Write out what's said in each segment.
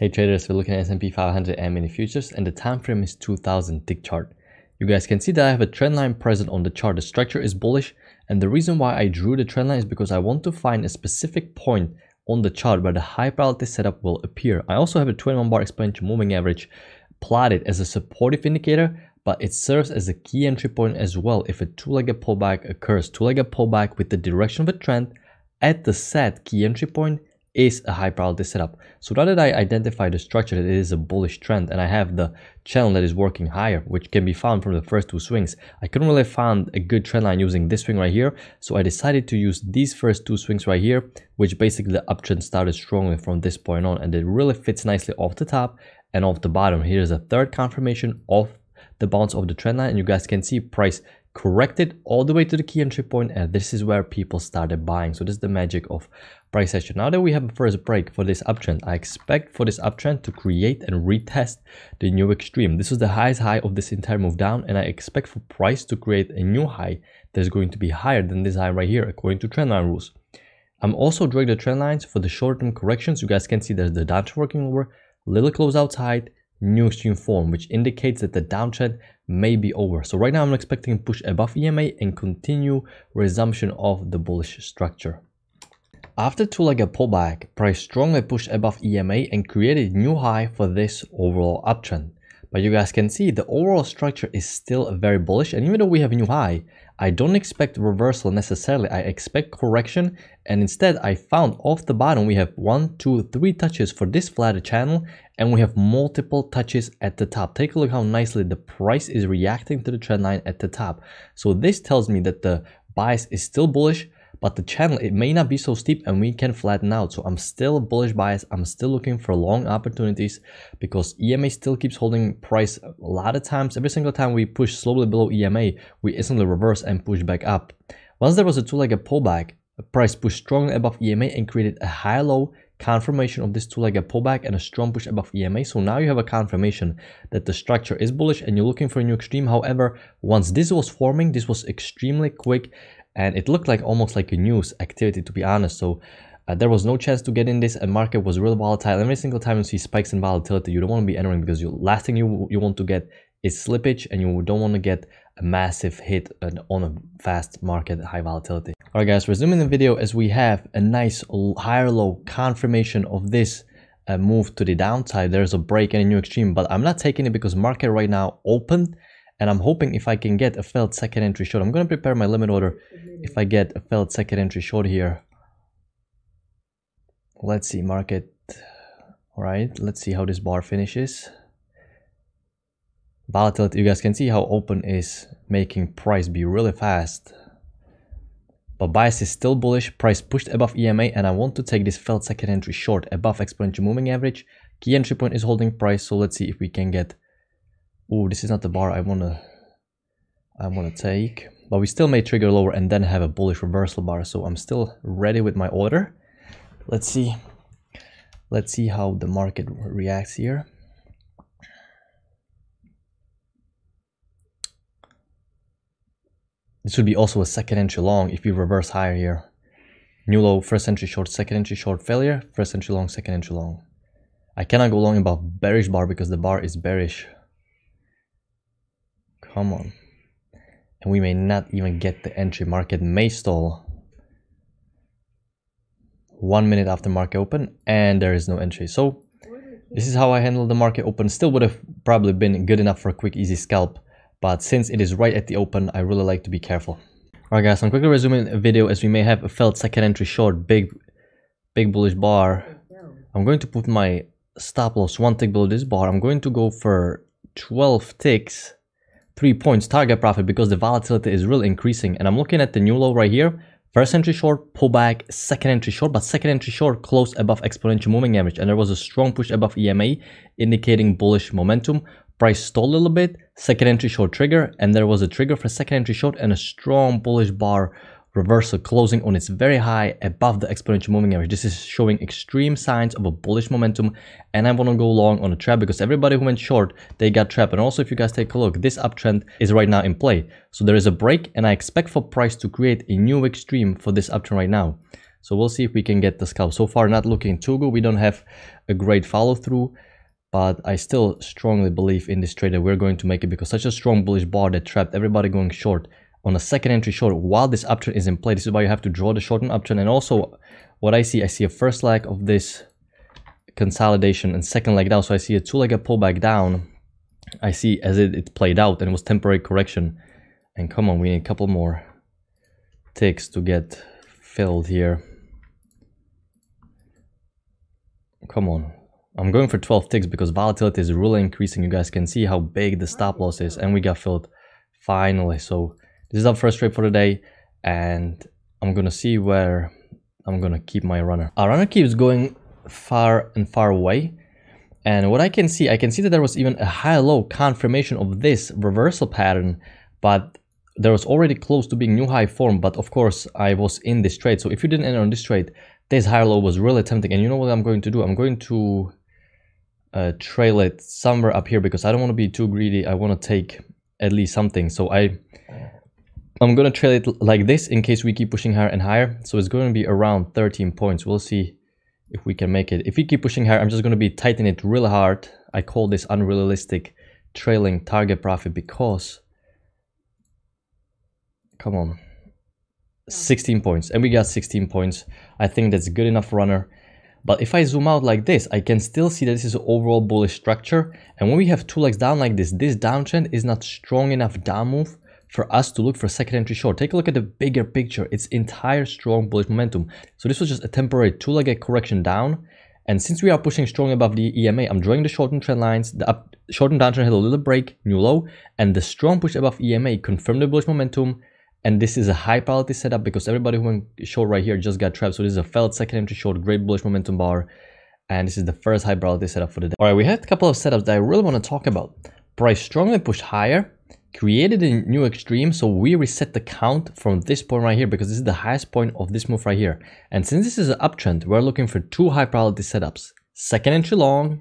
Hey traders, we're looking at S&P 500 E-mini futures and the time frame is 2000 tick chart. You guys can see that I have a trend line present on the chart. The structure is bullish, and the reason why I drew the trend line is because I want to find a specific point on the chart where the high probability setup will appear. I also have a 21 bar exponential moving average plotted as a supportive indicator, but it serves as a key entry point as well if a two-legged pullback occurs. Two-legged pullback with the direction of a trend at the set key entry point is a high probability setup. So now that I identify the structure that it is a bullish trend and I have the channel that is working higher, which can be found from the first two swings, I couldn't really find a good trend line using this swing right here, so I decided to use these first two swings right here, which basically the uptrend started strongly from this point on, and it really fits nicely off the top and off the bottom. Here's a third confirmation of the bounce of the trend line, and you guys can see price corrected all the way to the key entry point, and this is where people started buying. So this is the magic of price action. Now that we have a first break for this uptrend, I expect for this uptrend to create and retest the new extreme. This was the highest high of this entire move down, and I expect for price to create a new high that's going to be higher than this high right here according to trendline rules. I'm also drawing the trend lines for the short-term corrections. You guys can see there's the downtrend working over, little close outside, new extreme form, which indicates that the downtrend may be over. So right now I'm expecting push above EMA and continue resumption of the bullish structure. After two-legged pullback, price strongly pushed above EMA and created new high for this overall uptrend. But you guys can see the overall structure is still very bullish, and even though we have a new high, I don't expect reversal necessarily. I expect correction, and instead I found off the bottom we have 1, 2, 3 touches for this flatter channel, and we have multiple touches at the top. Take a look how nicely the price is reacting to the trend line at the top. So this tells me that the bias is still bullish, but the channel, it may not be so steep and we can flatten out. So I'm still bullish bias. I'm still looking for long opportunities because EMA still keeps holding price a lot of times. Every single time we push slowly below EMA, we instantly reverse and push back up. Once there was a two-legged pullback, price pushed strongly above EMA and created a high low confirmation of this two-legged pullback and a strong push above EMA. So now you have a confirmation that the structure is bullish and you're looking for a new extreme. However, once this was forming, this was extremely quick, and it looked like almost like a news activity, to be honest. So there was no chance to get in this, and market was really volatile. Every single time you see spikes in volatility, you don't want to be entering, because you last thing you want to get is slippage, and you don't want to get a massive hit on a fast market, high volatility. All right guys, resuming the video, as we have a nice higher low confirmation of this move to the downside. There's a break and a new extreme, but I'm not taking it because market right now opened. And I'm hoping if I can get a failed second entry short, I'm going to prepare my limit order. If I get a failed second entry short here, let's see market. All right, let's see how this bar finishes. Volatility, you guys can see how open is making price be really fast. But bias is still bullish. Price pushed above EMA, and I want to take this failed second entry short above exponential moving average. Key entry point is holding price, so let's see if we can get. Oh, this is not the bar I wanna take, but we still may trigger lower and then have a bullish reversal bar. So I'm still ready with my order. Let's see how the market reacts here. This would be also a second entry long if we reverse higher here. New low, first entry short, second entry short failure, first entry long, second entry long. I cannot go long about bearish bar because the bar is bearish. Come on. And we may not even get the entry. Market may stall 1 minute after market open, and there is no entry. So this is how I handle the market open. Still would have probably been good enough for a quick easy scalp, but since it is right at the open, I really like to be careful. Alright guys, I'm quickly resuming a video as we may have a failed second entry short, big bullish bar. I'm going to put my stop loss 1 tick below this bar. I'm going to go for 12 ticks. 3 points target profit because the volatility is really increasing, and I'm looking at the new low right here. First entry short, pullback, second entry short, but second entry short closed above exponential moving average, and there was a strong push above EMA indicating bullish momentum. Price stalled a little bit, second entry short trigger, and there was a trigger for second entry short and a strong bullish bar reversal closing on its very high above the exponential moving average. This is showing extreme signs of a bullish momentum, and I want to go long on a trap because everybody who went short, they got trapped. And also, if you guys take a look, this uptrend is right now in play. So there is a break, and I expect for price to create a new extreme for this uptrend right now. So we'll see if we can get the scalp. So far, not looking too good. We don't have a great follow-through, but I still strongly believe in this trade that we're going to make it, because such a strong bullish bar that trapped everybody going short on a second entry short while this uptrend is in play. This is why you have to draw the short on uptrend. And also what I see a first leg of this consolidation and second leg down. So I see a two-legged pullback down. I see as it played out, and it was temporary correction. And come on, we need a couple more ticks to get filled here. Come on. I'm going for 12 ticks because volatility is really increasing. You guys can see how big the stop loss is, and we got filled finally. So this is our first trade for the day, and I'm gonna see where I'm gonna keep my runner. Our runner keeps going far and far away, and what I can see that there was even a high-low confirmation of this reversal pattern, but there was already close to being new high form. But of course I was in this trade, so if you didn't enter on this trade, this high-low was really tempting. And you know what I'm going to do? I'm going to trail it somewhere up here, because I don't want to be too greedy. I want to take at least something. So I'm going to trail it like this in case we keep pushing higher and higher. So it's going to be around 13 points. We'll see if we can make it. If we keep pushing higher, I'm just going to be tightening it really hard. I call this unrealistic trailing target profit, because come on, 16 points, and we got 16 points. I think that's good enough runner. But if I zoom out like this, I can still see that this is an overall bullish structure. And when we have two legs down like this, this downtrend is not strong enough down move for us to look for second entry short. Take a look at the bigger picture, its entire strong bullish momentum. So this was just a temporary two-legged correction down. And since we are pushing strong above the EMA, I'm drawing the shortened trend lines. The shortened downtrend had a little break, new low, and the strong push above EMA confirmed the bullish momentum. And this is a high probability setup, because everybody who went short right here just got trapped. So this is a failed second entry short, great bullish momentum bar. And this is the first high probability setup for the day. All right, we had a couple of setups that I really want to talk about. Price strongly pushed higher, created a new extreme. So we reset the count from this point right here, because this is the highest point of this move right here. And since this is an uptrend, we're looking for two high probability setups, second entry long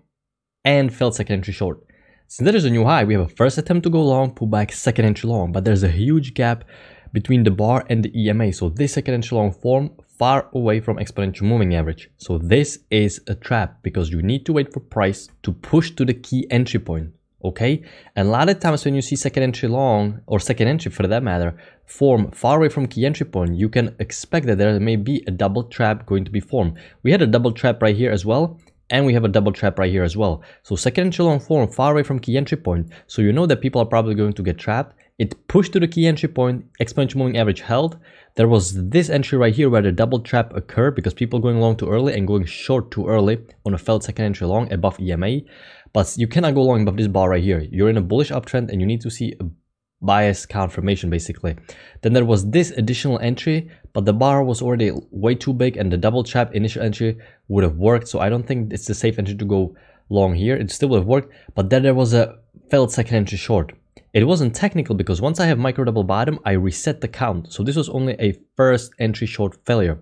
and failed second entry short. Since that is a new high, we have a first attempt to go long, pull back, second entry long, but there's a huge gap between the bar and the EMA. So this second entry long form far away from exponential moving average. So this is a trap, because you need to wait for price to push to the key entry point, okay? And a lot of times when you see second entry long, or second entry for that matter, form far away from key entry point, you can expect that there may be a double trap going to be formed. We had a double trap right here as well, and we have a double trap right here as well. So second entry long form far away from key entry point. So you know that people are probably going to get trapped. It pushed to the key entry point, exponential moving average held. There was this entry right here where the double trap occurred, because people going long too early and going short too early on a failed second entry long above EMA. But you cannot go long above this bar right here. You're in a bullish uptrend and you need to see a bias confirmation basically. Then there was this additional entry, but the bar was already way too big and the double trap initial entry would have worked. So I don't think it's the safe entry to go long here. It still would have worked, but then there was a failed second entry short. It wasn't technical, because once I have micro double bottom, I reset the count. So this was only a first entry short failure.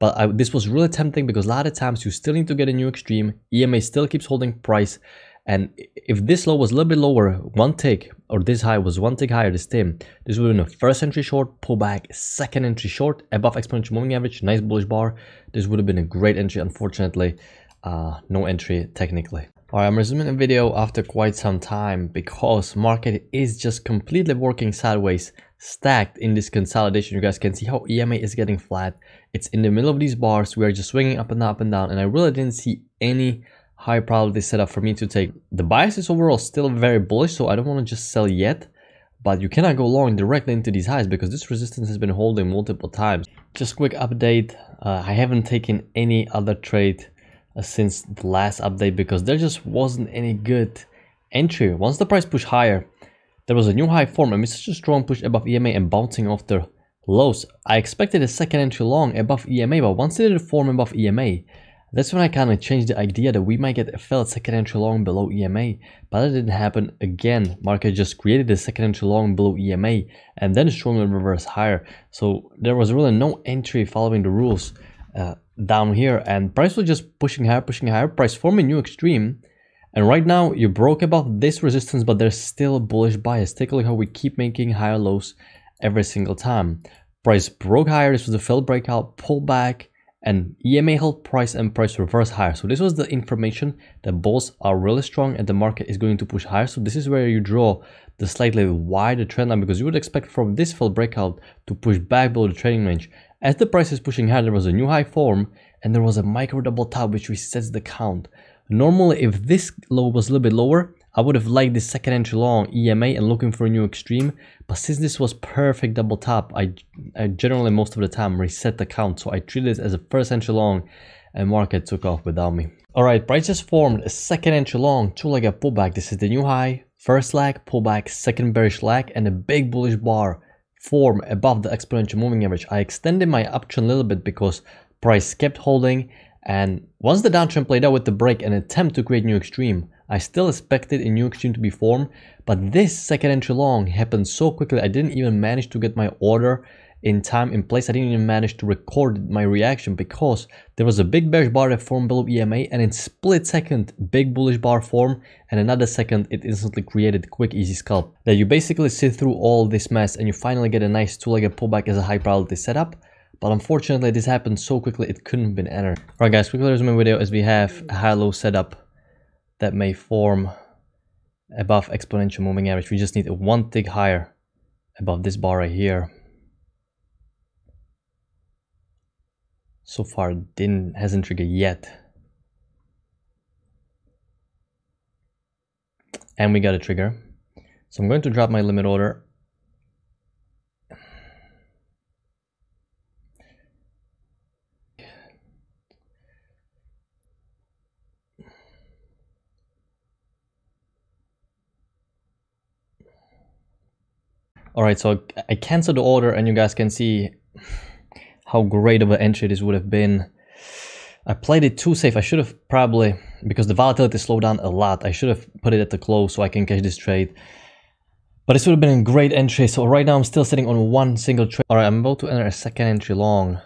But this was really tempting, because a lot of times you still need to get a new extreme. EMA still keeps holding price. And if this low was a little bit lower, one tick, or this high was one tick higher, this would have been a first entry short, pull back, second entry short, above exponential moving average, nice bullish bar. This would have been a great entry. Unfortunately, no entry technically. Alright, I'm resuming a video after quite some time, because market is just completely working sideways, stacked in this consolidation. You guys can see how EMA is getting flat. It's in the middle of these bars. We are just swinging up and down, and I really didn't see any high probability setup for me to take. The bias is overall still very bullish, so I don't want to just sell yet, but you cannot go long directly into these highs, because this resistance has been holding multiple times. Just quick update, I haven't taken any other trade since the last update, because there just wasn't any good entry. Once the price pushed higher, there was a new high form, and with such a strong push above EMA and bouncing off the lows, I expected a second entry long above EMA. But once it did form above EMA, that's when I kind of changed the idea that we might get a failed second entry long below EMA, but that didn't happen again. Market just created a second entry long below EMA and then strongly reversed higher. So there was really no entry following the rules down here, and price was just pushing higher, price forming new extreme. And right now you broke above this resistance, but there's still a bullish bias. Take a look how we keep making higher lows every single time. Price broke higher, this was a failed breakout, pull back, and EMA held price and price reverse higher. So this was the information that both are really strong and the market is going to push higher. So this is where you draw the slightly wider trend line, because you would expect from this failed breakout to push back below the trading range. As the price is pushing higher, there was a new high form and there was a micro double top which resets the count. Normally, if this low was a little bit lower, I would have liked this second entry long EMA and looking for a new extreme, but since this was perfect double top, I generally most of the time reset the count, so I treat this as a first entry long and market took off without me. Alright, price just formed a second entry long, two leg up pullback. This is the new high, first leg, pullback, second bearish leg, and a big bullish bar form above the exponential moving average. I extended my option a little bit because price kept holding, and once the downtrend played out with the break and attempt to create new extreme, I still expected a new extreme to be formed, but this second entry long happened so quickly. I didn't even manage to get my order in time in place. I didn't even manage to record my reaction because there was a big bearish bar that formed below EMA, and in split second big bullish bar formed, and another second it instantly created quick easy scalp. That you basically sit through all this mess and you finally get a nice two-legged pullback as a high probability setup. But unfortunately this happened so quickly it couldn't have been entered. Alright guys, quickly resume my video as we have a high-low setup that may form above exponential moving average. We just need one tick higher above this bar right here. So far hasn't triggered yet. And we got a trigger. So I'm going to drop my limit order. Alright, so I canceled the order and you guys can see how great of an entry this would have been. I played it too safe. I should have probably, because the volatility slowed down a lot, I should have put it at the close so I can catch this trade. But this would have been a great entry. So right now I'm still sitting on one single trade. Alright, I'm about to enter a second entry long.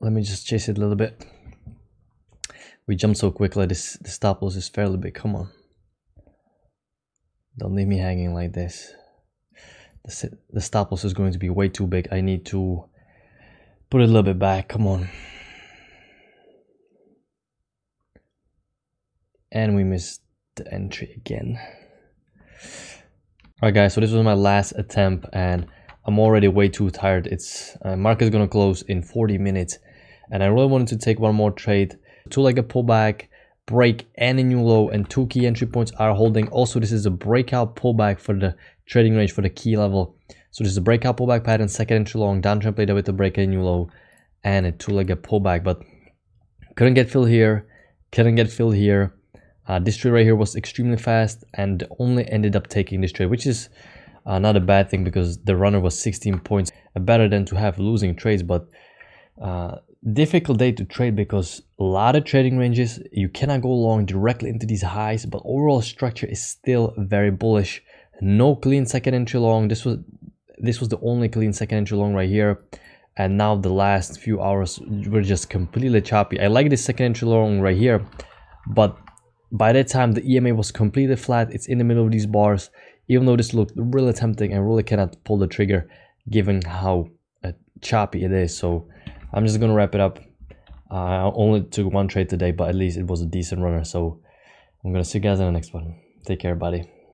Let me just chase it a little bit. We jumped so quickly. The stop loss is fairly big. Come on. Don't leave me hanging like this. The stop loss is going to be way too big. I need to put it a little bit back. Come on. And we missed the entry again. Alright guys, so this was my last attempt and I'm already way too tired. It's market's gonna close in 40 minutes and I really wanted to take one more trade. Two-legged pullback, break and a new low, and two key entry points are holding. Also, this is a breakout pullback for the trading range for the key level. So this is a breakout pullback pattern, second entry long, downtrend played out with a break and a new low, and a two-legged pullback. But couldn't get filled here, couldn't get filled here. This trade right here was extremely fast and only ended up taking this trade, which is not a bad thing because the runner was 16 points. Better than to have losing trades, but difficult day to trade because a lot of trading ranges, you cannot go long directly into these highs, but overall structure is still very bullish. No clean second entry long. This was the only clean second entry long right here, and now the last few hours were just completely choppy. I like this second entry long right here, but by that time the EMA was completely flat. It's in the middle of these bars, even though this looked really tempting. I really cannot pull the trigger given how choppy it is. So I'm just gonna wrap it up. I only took one trade today, but at least it was a decent runner. So I'm gonna see you guys in the next one. Take care, buddy.